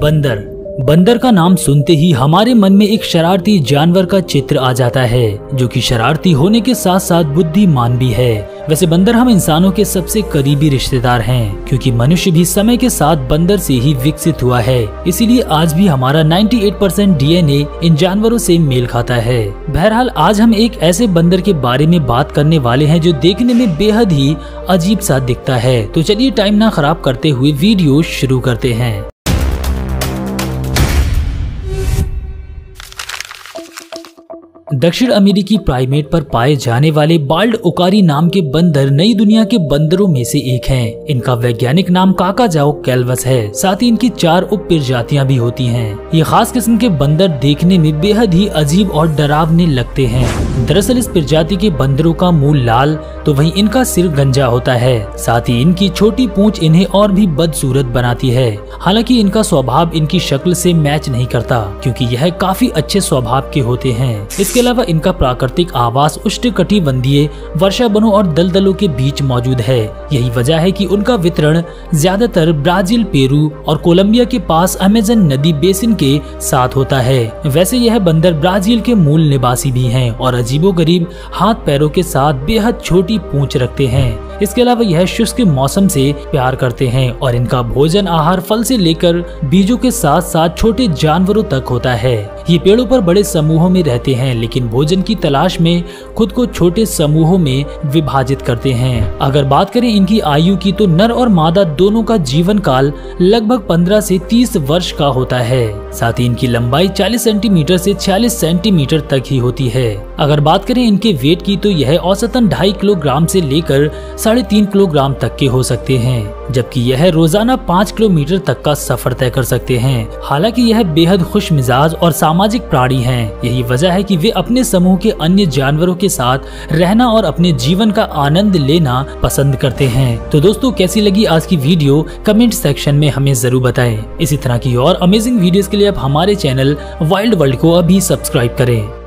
बंदर। बंदर का नाम सुनते ही हमारे मन में एक शरारती जानवर का चित्र आ जाता है, जो कि शरारती होने के साथ साथ बुद्धिमान भी है। वैसे बंदर हम इंसानों के सबसे करीबी रिश्तेदार हैं, क्योंकि मनुष्य भी समय के साथ बंदर से ही विकसित हुआ है। इसीलिए आज भी हमारा 98% DNA इन जानवरों से मेल खाता है। बहरहाल आज हम एक ऐसे बंदर के बारे में बात करने वाले हैं जो देखने में बेहद ही अजीब सा दिखता है। तो चलिए टाइम ना खराब करते हुए वीडियो शुरू करते हैं। दक्षिण अमेरिकी प्राइमेट पर पाए जाने वाले बाल्ड उकारी नाम के बंदर नई दुनिया के बंदरों में से एक हैं। इनका वैज्ञानिक नाम काकाजाओ कैल्वस है। साथ ही इनकी 4 उप प्रजातियां भी होती हैं। ये खास किस्म के बंदर देखने में बेहद ही अजीब और डरावने लगते हैं। दरअसल इस प्रजाति के बंदरों का मुंह लाल तो वहीं इनका सिर गंजा होता है। साथ ही इनकी छोटी पूंछ इन्हें और भी बदसूरत बनाती है। हालांकि इनका स्वभाव इनकी शक्ल से मैच नहीं करता, क्योंकि यह काफी अच्छे स्वभाव के होते हैं। इसके अलावा इनका प्राकृतिक आवास उष्णकटिबंधीय वर्षा वनों और दलदलों के बीच मौजूद है। यही वजह है कि उनका वितरण ज्यादातर ब्राजील, पेरू और कोलंबिया के पास अमेज़न नदी बेसिन के साथ होता है। वैसे यह बंदर ब्राजील के मूल निवासी भी हैं और अजीबोगरीब हाथ पैरों के साथ बेहद छोटी पूंछ रखते हैं। इसके अलावा यह शुष्क मौसम से प्यार करते हैं और इनका भोजन आहार फल से लेकर बीजों के साथ साथ छोटे जानवरों तक होता है। ये पेड़ों पर बड़े समूहों में रहते हैं, लेकिन भोजन की तलाश में खुद को छोटे समूहों में विभाजित करते हैं। अगर बात करें इनकी आयु की तो नर और मादा दोनों का जीवन काल लगभग 15 से 30 वर्ष का होता है। साथ ही इनकी लंबाई 40 सेंटीमीटर से 46 सेंटीमीटर तक ही होती है। अगर बात करें इनके वेट की तो यह औसतन 2.5 किलोग्राम से लेकर 3.5 किलोग्राम तक के हो सकते हैं, जबकि यह रोजाना 5 किलोमीटर तक का सफर तय कर सकते हैं। हालांकि यह बेहद खुश मिजाज और सामाजिक प्राणी हैं। यही वजह है कि वे अपने समूह के अन्य जानवरों के साथ रहना और अपने जीवन का आनंद लेना पसंद करते हैं। तो दोस्तों कैसी लगी आज की वीडियो, कमेंट सेक्शन में हमें जरूर बताएं। इसी तरह की और अमेजिंग वीडियोस के लिए आप हमारे चैनल वाइल्ड वर्ल्ड को अभी सब्सक्राइब करें।